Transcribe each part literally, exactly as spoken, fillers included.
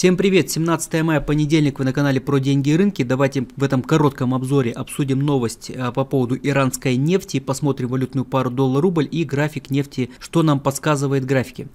Всем привет! семнадцатое мая, понедельник, вы на канале Про Деньги и Рынки. Давайте в этом коротком обзоре обсудим новость по поводу иранской нефти, посмотрим валютную пару доллар-рубль и график нефти, что нам подсказывает графики.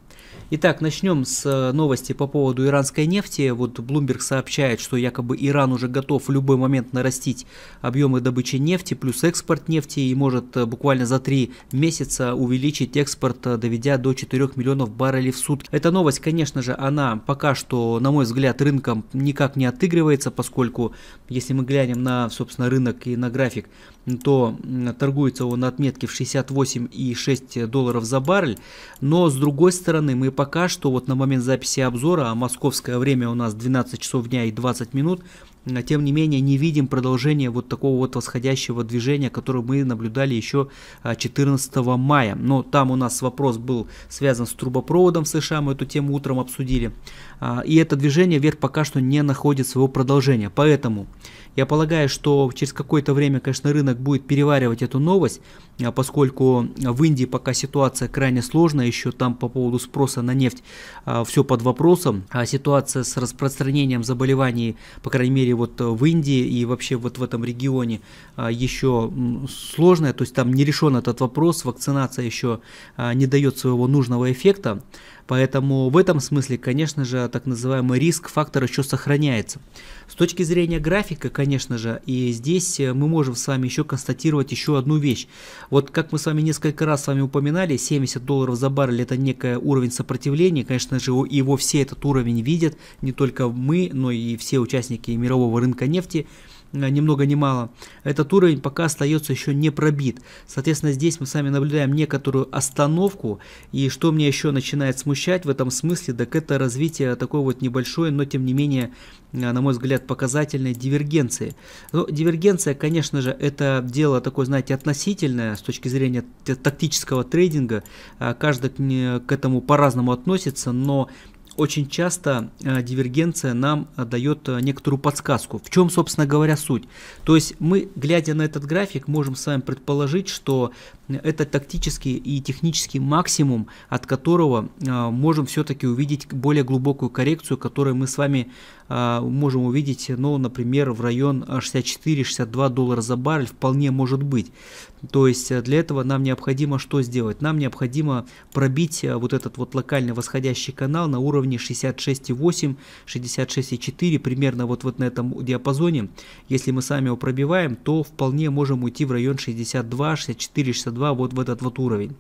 Итак, начнем с новости по поводу иранской нефти. Вот Bloomberg сообщает, что якобы Иран уже готов в любой момент нарастить объемы добычи нефти, плюс экспорт нефти, и может буквально за три месяца увеличить экспорт, доведя до четырёх миллионов баррелей в сутки. Эта новость, конечно же, она пока что, на мой взгляд, рынком никак не отыгрывается, поскольку, если мы глянем на, собственно, рынок и на график, то торгуется он на отметке в шестьдесят восемь и шесть долларов за баррель. Но, с другой стороны, мы пока что, вот на момент записи обзора, а московское время у нас двенадцать часов дня и двадцать минут, тем не менее не видим продолжения вот такого вот восходящего движения, которое мы наблюдали еще четырнадцатого мая. Но там у нас вопрос был связан с трубопроводом в США, мы эту тему утром обсудили. И это движение вверх пока что не находит своего продолжения. Поэтому я полагаю, что через какое-то время, конечно, рынок будет переваривать эту новость, поскольку в Индии пока ситуация крайне сложная, еще там по поводу спроса на нефть все под вопросом. А ситуация с распространением заболеваний, по крайней мере, вот в Индии и вообще вот в этом регионе еще сложная, то есть там не решен этот вопрос, вакцинация еще не дает своего нужного эффекта, поэтому в этом смысле, конечно же, так называемый риск-фактор еще сохраняется. С точки зрения графика, конечно же, и здесь мы можем с вами еще констатировать еще одну вещь. Вот как мы с вами несколько раз с вами упоминали, семьдесят долларов за баррель — это некий уровень сопротивления, конечно же, его все этот уровень видят, не только мы, но и все участники мирового рынка нефти. Ни много ни мало. Этот уровень пока остается еще не пробит. Соответственно, здесь мы с вами наблюдаем некоторую остановку. И что мне еще начинает смущать в этом смысле, так это развитие такой вот небольшой, но тем не менее, на мой взгляд, показательной дивергенции. Но дивергенция, конечно же, это дело такое, знаете, относительное с точки зрения тактического трейдинга. Каждый к этому по-разному относится, но очень часто дивергенция нам дает некоторую подсказку. В чем, собственно говоря, суть? То есть мы, глядя на этот график, можем с вами предположить, что это тактический и технический максимум, от которого можем все-таки увидеть более глубокую коррекцию, которую мы с вами можем увидеть, ну, например, в район шестьдесят четыре — шестьдесят два доллара за баррель, вполне может быть. То есть для этого нам необходимо что сделать? Нам необходимо пробить вот этот вот локальный восходящий канал на уровне шестьдесят шесть и восемь — шестьдесят шесть и четыре, примерно вот, вот на этом диапазоне. Если мы сами его пробиваем, то вполне можем уйти в район шестьдесят два, шестьдесят четыре, шестьдесят два, вот в этот вот уровень.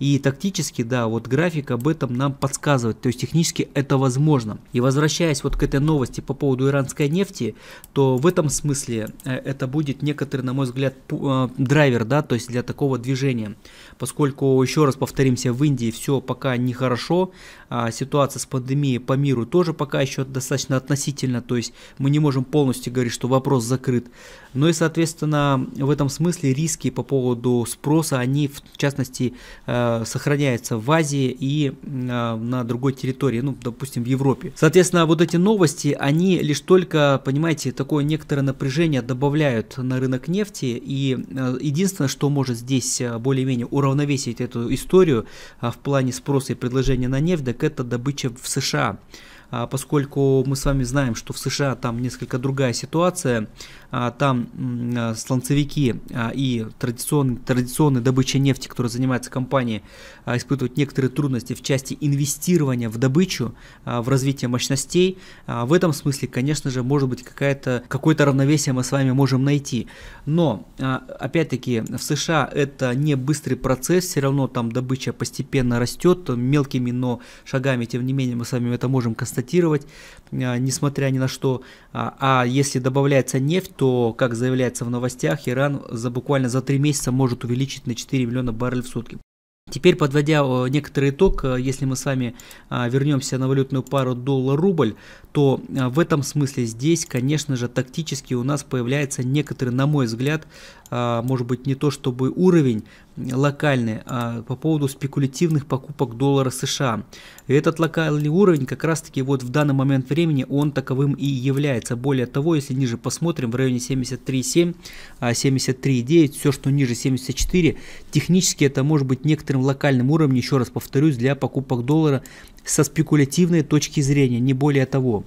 И тактически, да, вот график об этом нам подсказывает, то есть технически это возможно. И возвращаясь вот к этой новости по поводу иранской нефти, то в этом смысле это будет некоторый, на мой взгляд, драйвер, да, то есть для такого движения. Поскольку, еще раз повторимся, в Индии все пока нехорошо, а ситуация с пандемией по миру тоже пока еще достаточно относительно, то есть мы не можем полностью говорить, что вопрос закрыт. Ну и, соответственно, в этом смысле риски по поводу спроса, они в частности сохраняются в Азии и на другой территории, ну, допустим, в Европе. Соответственно, вот эти новости, они лишь только, понимаете, такое некоторое напряжение добавляют на рынок нефти, и единственное, что может здесь более-менее уравновесить эту историю в плане спроса и предложения на нефть, так это добыча в США. Поскольку мы с вами знаем, что в США там несколько другая ситуация, там сланцевики и традиционные, традиционные добычи нефти, которые занимаются компанией, испытывают некоторые трудности в части инвестирования в добычу, в развитие мощностей. В этом смысле, конечно же, может быть какая-то, какое-то равновесие мы с вами можем найти. Но, опять-таки, в США это не быстрый процесс, все равно там добыча постепенно растет, мелкими, но шагами, тем не менее, мы с вами это можем констатировать. Констатировать, несмотря ни на что. А если добавляется нефть, то, как заявляется в новостях, Иран за буквально за три месяца может увеличить на четыре миллиона баррелей в сутки. Теперь, подводя некоторый итог, если мы с вами вернемся на валютную пару доллар-рубль, то в этом смысле здесь, конечно же, тактически у нас появляется некоторый, на мой взгляд, может быть, не то чтобы уровень, локальный, а по поводу спекулятивных покупок доллара США. И этот локальный уровень как раз таки вот в данный момент времени он таковым и является. Более того, если ниже посмотрим, в районе семьдесят три и семь, семьдесят три и девять, все что ниже семьдесят четыре, технически это может быть некоторым локальным уровнем, еще раз повторюсь, для покупок доллара со спекулятивной точки зрения, не более того.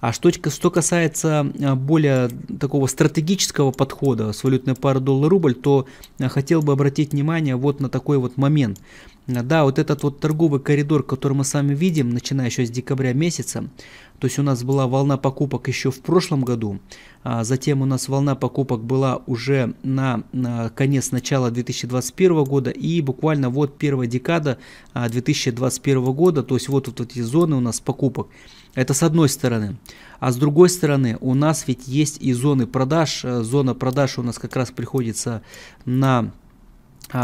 А что, что касается более такого стратегического подхода с валютной пары доллар-рубль, то хотел бы обратить внимание вот на такой вот момент. Да, вот этот вот торговый коридор, который мы с вами видим, начиная еще с декабря месяца, то есть у нас была волна покупок еще в прошлом году, а затем у нас волна покупок была уже на, на конец начала две тысячи двадцать первого года и буквально вот первая декада две тысячи двадцать первого года, то есть вот, вот эти зоны у нас покупок. Это с одной стороны. А с другой стороны, у нас ведь есть и зоны продаж. Зона продаж у нас как раз приходится на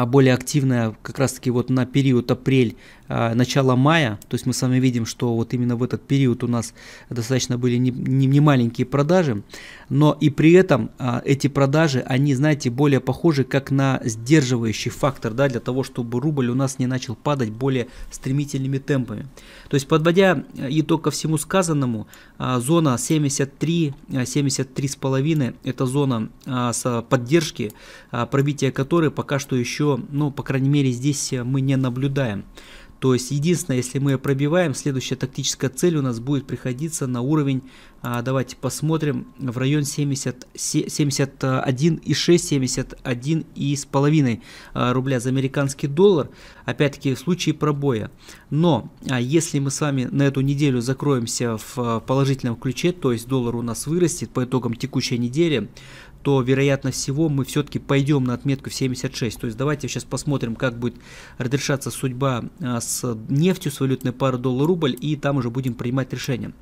более активная как раз таки вот на период апрель, начало мая, то есть мы с вами видим, что вот именно в этот период у нас достаточно были не, не, не маленькие продажи, но и при этом а, эти продажи, они, знаете, более похожи как на сдерживающий фактор, да, для того, чтобы рубль у нас не начал падать более стремительными темпами. То есть, подводя итог ко всему сказанному, а, зона семьдесят три, семьдесят три и пять это зона а, с поддержки, а, пробитие которой пока что еще, ну, по крайней мере, здесь мы не наблюдаем. То есть, единственное, если мы ее пробиваем, следующая тактическая цель у нас будет приходиться на уровень, давайте посмотрим, в район семьдесят, семьдесят один и шесть, семьдесят один и пять рубля за американский доллар, опять-таки в случае пробоя. Но если мы с вами на эту неделю закроемся в положительном ключе, то есть доллар у нас вырастет по итогам текущей недели, то, вероятно всего, мы все-таки пойдем на отметку в семьдесят шесть. То есть давайте сейчас посмотрим, как будет разрешаться судьба с нефтью, с валютной парой доллар-рубль, и там уже будем принимать решение.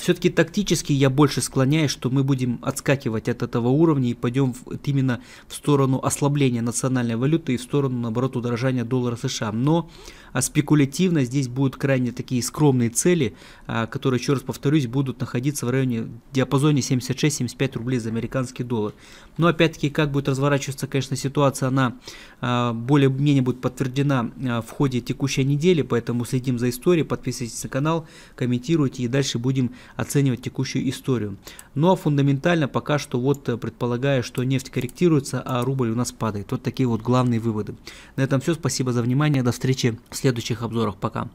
Все-таки тактически я больше склоняюсь, что мы будем отскакивать от этого уровня и пойдем в, именно в сторону ослабления национальной валюты и в сторону, наоборот, удорожания доллара США. Но а спекулятивно здесь будут крайне такие скромные цели, а, которые, еще раз повторюсь, будут находиться в районе, в диапазоне семьдесят шесть — семьдесят пять рублей за американский доллар. Но опять-таки, как будет разворачиваться, конечно, ситуация, она а, более-менее будет подтверждена а, в ходе текущей недели, поэтому следим за историей, подписывайтесь на канал, комментируйте и дальше будем оценивать текущую историю. Ну а фундаментально пока что вот предполагаю, что нефть корректируется, а рубль у нас падает. Вот такие вот главные выводы. На этом все. Спасибо за внимание. До встречи в следующих обзорах. Пока.